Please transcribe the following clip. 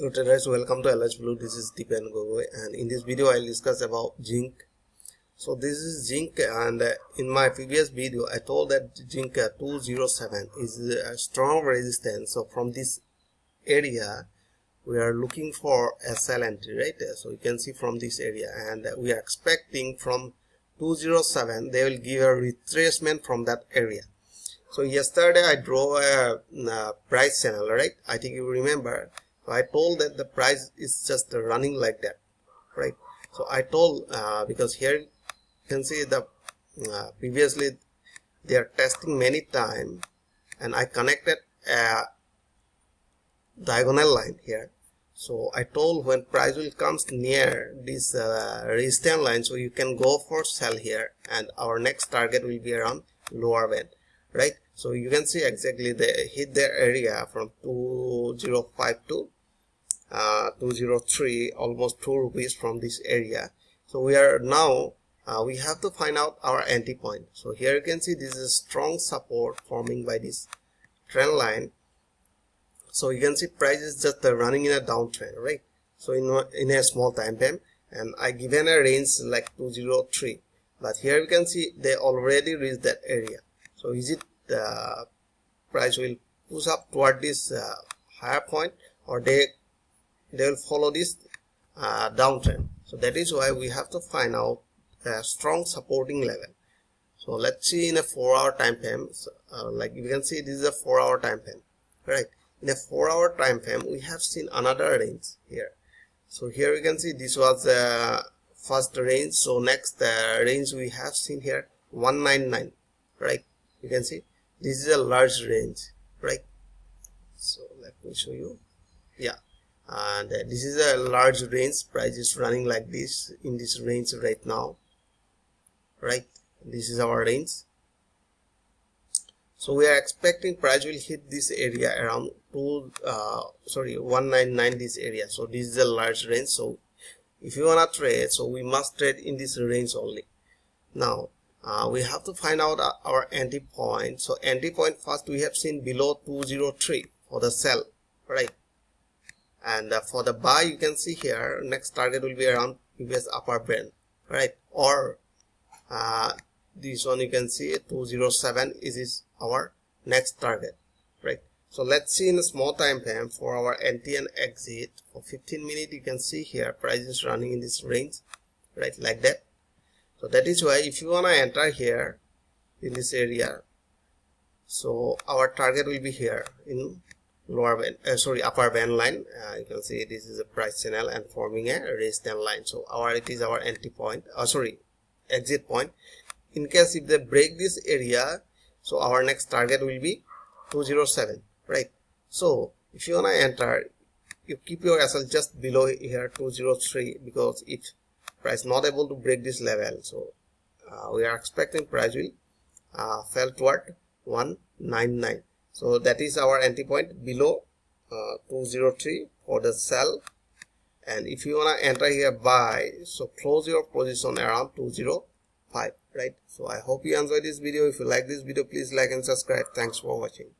Hello guys, welcome to LH Blue. This is Deepan Gogoi, and in this video I will discuss about zinc. So this is zinc, and in my previous video I told that zinc 207 is a strong resistance. So from this area we are looking for a sell entry, right? So you can see from this area, and we are expecting from 207 they will give a retracement from that area. So yesterday I drew a price channel, right? I think you remember. I told that the price is just running like that, right? So I told because here you can see the previously they are testing many times, and I connected a diagonal line here. So I told when price will comes near this resistance line, so you can go for sell here, and our next target will be around lower band, right? So you can see exactly they hit their area from 205 to 203, almost 2 rupees from this area. So we are now we have to find out our entry point. So here you can see this is strong support forming by this trend line. So you can see price is just running in a downtrend, right? So in a small time frame, and I given a range like 203, but here you can see they already reached that area. So is it the price will push up toward this higher point, or they will follow this downtrend? So that is why we have to find out a strong supporting level. So let's see in a 4-hour time frame. So, like you can see, this is a 4-hour time frame, right? In a 4-hour time frame, we have seen another range here. So here you can see this was the first range. So next range we have seen here 199, right? You can see this is a large range, right? So let me show you. Yeah, and this is a large range. Price is running like this in this range right now, right? This is our range. So we are expecting price will hit this area around 199, this area. So this is a large range. So if you wanna trade, so we must trade in this range only. Now we have to find out our entry point. So entry point first we have seen below 203 for the sell, right? And for the buy you can see here next target will be around previous upper band, right? Or this one you can see 207 is our next target, right? So let's see in a small time frame for our entry and exit. For 15 minutes you can see here price is running in this range, right, like that. So that is why if you want to enter here in this area, so our target will be here in lower band, upper band line. You can see this is a price channel and forming a resistance line. So it is our entry point, exit point. In case if they break this area, so our next target will be 207, right? So if you want to enter, you keep your SL just below here 203, because if price not able to break this level, so we are expecting price will fell toward 199. So that is our entry point below 203 for the sell. And if you wanna enter here buy, so close your position around 205, right? So I hope you enjoyed this video. If you like this video, please like and subscribe. Thanks for watching.